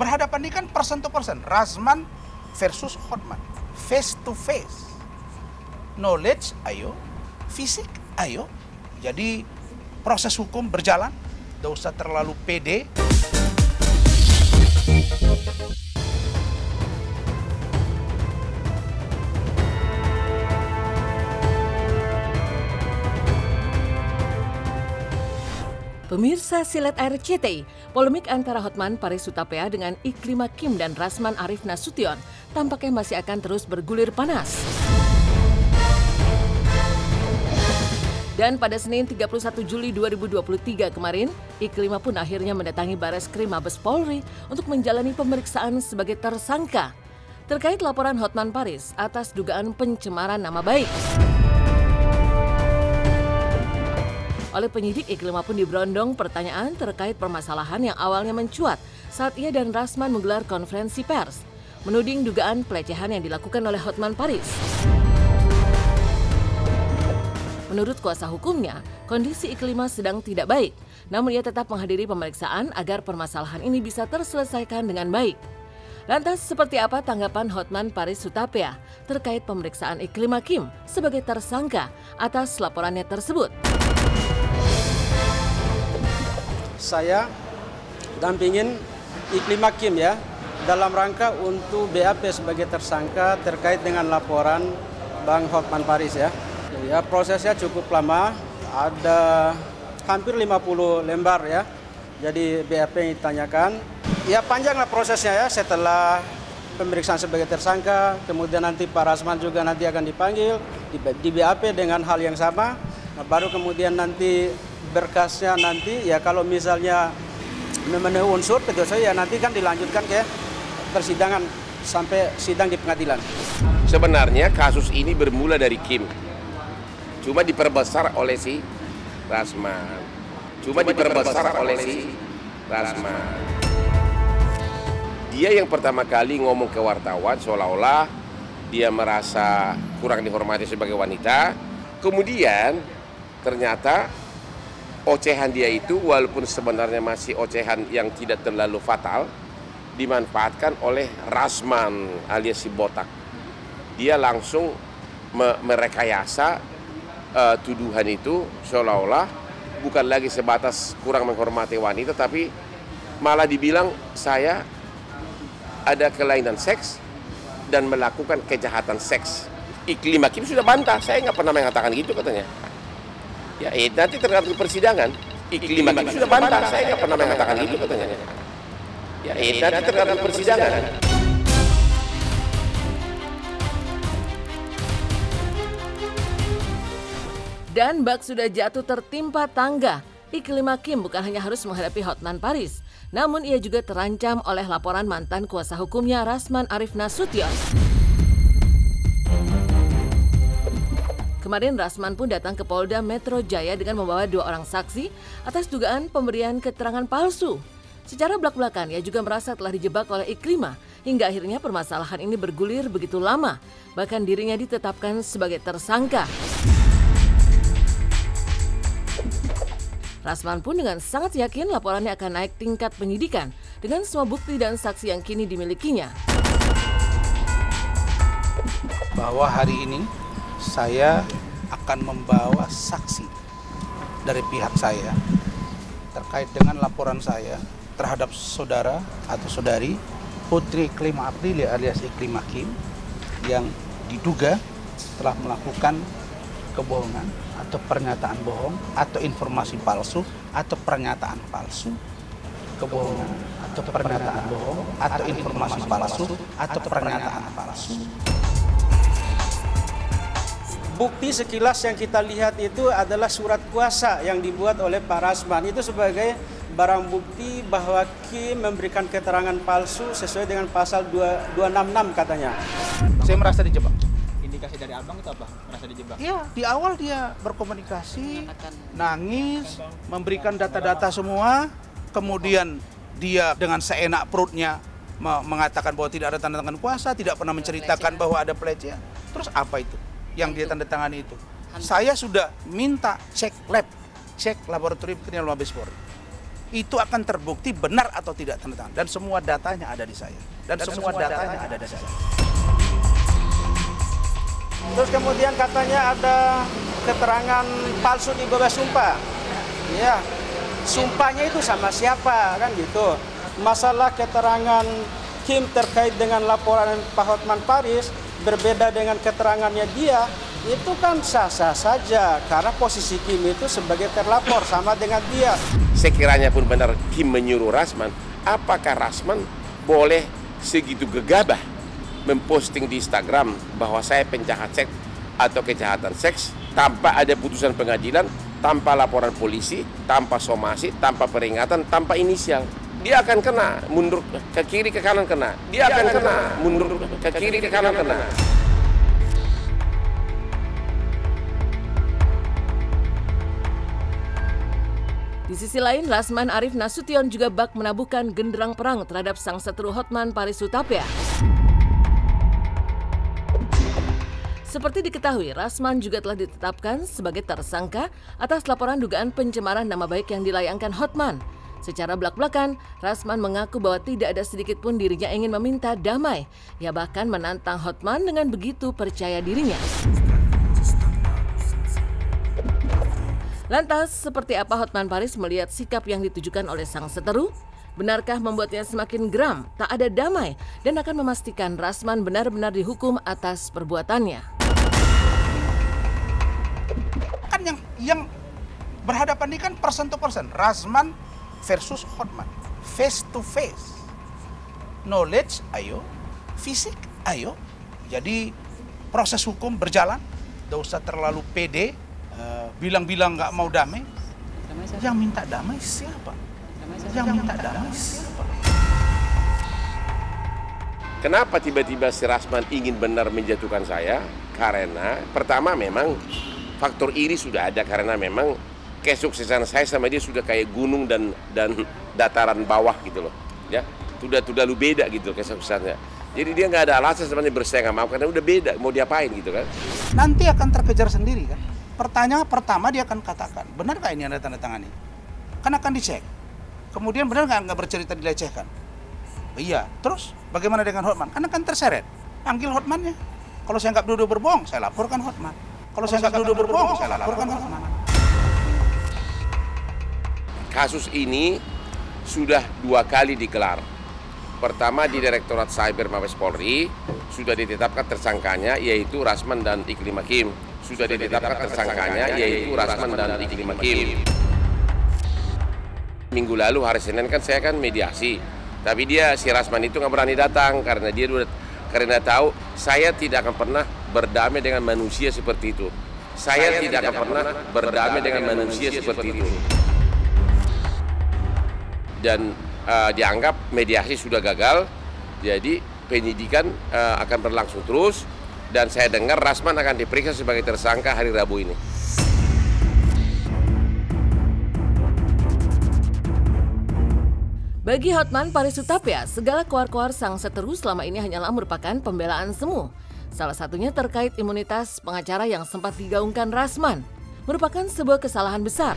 berhadapan ini kan person to person, Razman versus Hotman, face to face, knowledge ayo, fisik ayo. Jadi proses hukum berjalan, tidak usah terlalu pede. Pemirsa Silet RCTI, polemik antara Hotman Paris Hutapea dengan Iklima Kim dan Razman Arif Nasution tampaknya masih akan terus bergulir panas. Dan pada Senin 31 Juli 2023 kemarin, Iklima pun akhirnya mendatangi Bareskrim Mabes Polri untuk menjalani pemeriksaan sebagai tersangka terkait laporan Hotman Paris atas dugaan pencemaran nama baik. Oleh penyidik, Iklima pun diberondong pertanyaan terkait permasalahan yang awalnya mencuat saat ia dan Razman menggelar konferensi pers, menuding dugaan pelecehan yang dilakukan oleh Hotman Paris. Menurut kuasa hukumnya, kondisi Iklima sedang tidak baik, namun ia tetap menghadiri pemeriksaan agar permasalahan ini bisa terselesaikan dengan baik. Lantas, seperti apa tanggapan Hotman Paris Hutapea terkait pemeriksaan Iklima Kim sebagai tersangka atas laporannya tersebut? Saya dampingin Iklima Kim ya, dalam rangka untuk BAP sebagai tersangka terkait dengan laporan Bang Hotman Paris ya. Ya, prosesnya cukup lama, ada hampir 50 lembar ya, jadi BAP yang ditanyakan. Ya panjanglah prosesnya ya, setelah pemeriksaan sebagai tersangka, kemudian nanti Pak Razman juga nanti akan dipanggil di BAP dengan hal yang sama, nah, baru kemudian nanti berkasnya nanti ya kalau misalnya memenuhi unsur pedoman ya nanti kan dilanjutkan ke persidangan sampai sidang di pengadilan. Sebenarnya kasus ini bermula dari Kim, cuma diperbesar oleh si Razman, Dia yang pertama kali ngomong ke wartawan seolah-olah dia merasa kurang dihormati sebagai wanita, kemudian ternyata ocehan dia itu walaupun sebenarnya masih ocehan yang tidak terlalu fatal dimanfaatkan oleh Razman alias si botak. Dia langsung merekayasa tuduhan itu seolah-olah bukan lagi sebatas kurang menghormati wanita, tapi malah dibilang saya ada kelainan seks dan melakukan kejahatan seks. Iklima Kim sudah bantah, saya nggak pernah mengatakan gitu katanya. Ya, nanti tergantung persidangan. Iklima Kim sudah bantah, saya nggak pernah mengatakan itu katanya. Ya, nanti tergantung persidangan. Dan bak sudah jatuh tertimpa tangga. Iklima Kim bukan hanya harus menghadapi Hotman Paris, namun ia juga terancam oleh laporan mantan kuasa hukumnya Razman Arif Nasution. Kemarin Razman pun datang ke Polda Metro Jaya dengan membawa 2 orang saksi atas dugaan pemberian keterangan palsu. Secara belak-belakan ia juga merasa telah dijebak oleh Iklima hingga akhirnya permasalahan ini bergulir begitu lama. Bahkan dirinya ditetapkan sebagai tersangka. Razman pun dengan sangat yakin laporannya akan naik tingkat penyidikan dengan semua bukti dan saksi yang kini dimilikinya. Bahwa hari ini saya akan membawa saksi dari pihak saya terkait dengan laporan saya terhadap saudara atau saudari Putri Iklima Aprilia alias Iklima Kim yang diduga telah melakukan kebohongan atau pernyataan bohong atau informasi palsu atau pernyataan palsu, kebohongan atau pernyataan bohong atau informasi palsu atau pernyataan palsu. Bukti sekilas yang kita lihat itu adalah surat kuasa yang dibuat oleh Pak Razman. Itu sebagai barang bukti bahwa Kim memberikan keterangan palsu sesuai dengan pasal 266 katanya. Saya merasa dijebak. Indikasi dari abang itu apa? Merasa dijebak? Iya, di awal dia berkomunikasi, nangis, memberikan data-data semua. Kemudian dia dengan seenak perutnya mengatakan bahwa tidak ada tanda tangan kuasa, tidak pernah menceritakan bahwa ada pelecehan. Terus apa itu yang dia tanda tangani itu? Saya sudah minta cek lab, cek laboratorium kriminal Mabes Polri. itu akan terbukti benar atau tidak tanda tangan. Dan semua datanya ada di saya. Terus kemudian katanya ada keterangan palsu di bawah sumpah. Ya, sumpahnya itu sama siapa, kan gitu. Masalah keterangan Kim terkait dengan laporan Pak Hotman Paris berbeda dengan keterangannya dia, itu kan sah-sah saja. Karena posisi Kim itu sebagai terlapor sama dengan dia. Sekiranya pun benar Kim menyuruh Razman, apakah Razman boleh segitu gegabah memposting di Instagram bahwa saya penjahat seks atau kejahatan seks tanpa ada putusan pengadilan, tanpa laporan polisi, tanpa somasi, tanpa peringatan, tanpa inisial? Dia akan kena, mundur ke kiri ke kanan kena. Di sisi lain, Razman Arif Nasution juga bak menabuhkan genderang perang terhadap sang seteru Hotman Paris Hutapea. Seperti diketahui, Razman juga telah ditetapkan sebagai tersangka atas laporan dugaan pencemaran nama baik yang dilayangkan Hotman. Secara belak-belakan, Razman mengaku bahwa tidak ada sedikit pun dirinya ingin meminta damai. Ia bahkan menantang Hotman dengan begitu percaya dirinya. Lantas, seperti apa Hotman Paris melihat sikap yang ditujukan oleh sang seteru? Benarkah membuatnya semakin geram, tak ada damai, dan akan memastikan Razman benar-benar dihukum atas perbuatannya? Kan yang berhadapan ini kan persen to persen, Razman versus Hotman, face to face, knowledge ayo, fisik ayo. Jadi proses hukum berjalan, tidak usah terlalu pede, bilang-bilang nggak mau damai. Yang minta damai siapa? Kenapa tiba-tiba si Razman ingin benar menjatuhkan saya? Karena pertama memang faktor iri sudah ada, karena memang kesuksesan saya sama dia sudah kayak gunung dan dataran bawah gitu loh, ya sudah lu beda gitu kesuksesannya. Jadi dia nggak ada alasan sebenarnya bersaing sama aku karena udah beda, mau diapain gitu kan? Nanti akan terkejar sendiri kan? Pertanyaan pertama dia akan katakan, benar nggak ini ada tanda tangan ini? Kan akan dicek. Kemudian benar nggak bercerita dilecehkan? Iya. Terus bagaimana dengan Hotman? Kan akan terseret. Panggil Hotmannya. Kalau saya nggak duduk berbohong, saya laporkan Hotman. Kalau saya nggak duduk berbohong, saya laporkan Hotman. Kasus ini sudah 2 kali digelar. Pertama di Direktorat Cyber Mabes Polri sudah ditetapkan tersangkanya yaitu Razman dan Iklima Kim. Minggu lalu hari Senin kan saya kan mediasi, tapi dia si Razman itu nggak berani datang karena dia tahu saya tidak akan pernah berdamai dengan manusia seperti itu. Dan dianggap mediasi sudah gagal, jadi penyidikan akan berlangsung terus. Dan saya dengar Razman akan diperiksa sebagai tersangka hari Rabu ini. Bagi Hotman Paris Hutapea, segala koar-koar sang seteru selama ini hanyalah merupakan pembelaan semu. Salah satunya terkait imunitas pengacara yang sempat digaungkan Razman, merupakan sebuah kesalahan besar.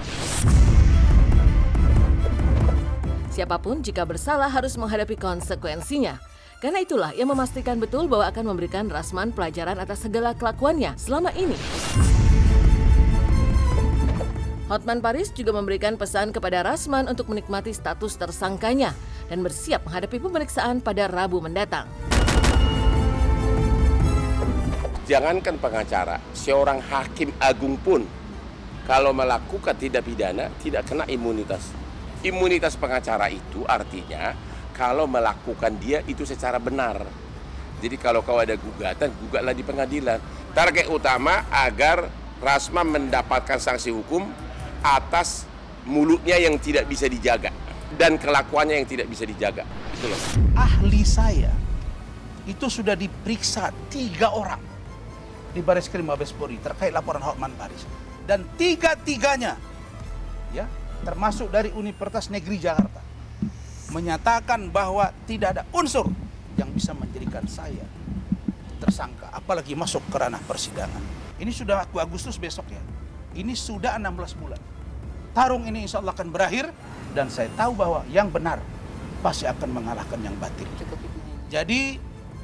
Siapapun jika bersalah harus menghadapi konsekuensinya. Karena itulah ia memastikan betul bahwa akan memberikan Razman pelajaran atas segala kelakuannya selama ini. Hotman Paris juga memberikan pesan kepada Razman untuk menikmati status tersangkanya dan bersiap menghadapi pemeriksaan pada Rabu mendatang. Jangankan pengacara, seorang hakim agung pun kalau melakukan tindak pidana tidak kena imunitas. Imunitas pengacara itu artinya kalau melakukan dia itu secara benar. Jadi kalau kau ada gugatan, gugatlah di pengadilan. Target utama agar Razman mendapatkan sanksi hukum atas mulutnya yang tidak bisa dijaga dan kelakuannya yang tidak bisa dijaga. Itu loh. Ahli saya itu sudah diperiksa 3 orang di Bareskrim Mabes Polri terkait laporan Hotman Paris, dan 3-tiganya, ya termasuk dari Universitas Negeri Jakarta, menyatakan bahwa tidak ada unsur yang bisa menjadikan saya tersangka, apalagi masuk ke ranah persidangan. Ini sudah Agustus besok ya. Ini sudah 16 bulan. tarung ini insya Allah akan berakhir, dan saya tahu bahwa yang benar pasti akan mengalahkan yang batil. Jadi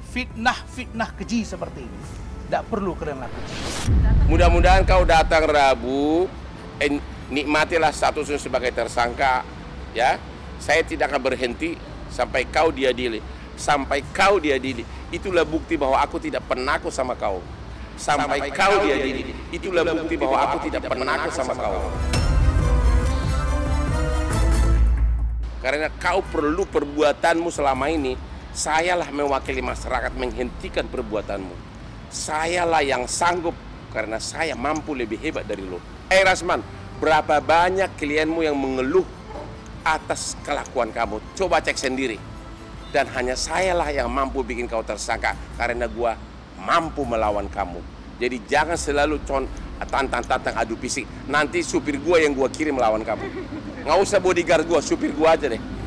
fitnah-fitnah keji seperti ini tidak perlu kalian lakukan. Mudah-mudahan kau datang Rabu, nikmatilah statusnya sebagai tersangka, ya. Saya tidak akan berhenti sampai kau diadili, sampai kau diadili. Itulah bukti bahwa aku tidak penakut sama kau. Sampai kau diadili. Itulah bukti bahwa aku tidak penakut sama kau. Karena kau perlu perbuatanmu selama ini, sayalah mewakili masyarakat menghentikan perbuatanmu. Sayalah yang sanggup, karena saya mampu lebih hebat dari lo. Razman, berapa banyak klienmu yang mengeluh atas kelakuan kamu? Coba cek sendiri. Dan hanya sayalah yang mampu bikin kau tersangka, karena gua mampu melawan kamu. Jadi jangan selalu tantang adu fisik. Nanti supir gua yang gua kirim melawan kamu. Nggak usah bodyguard gua, supir gua aja deh.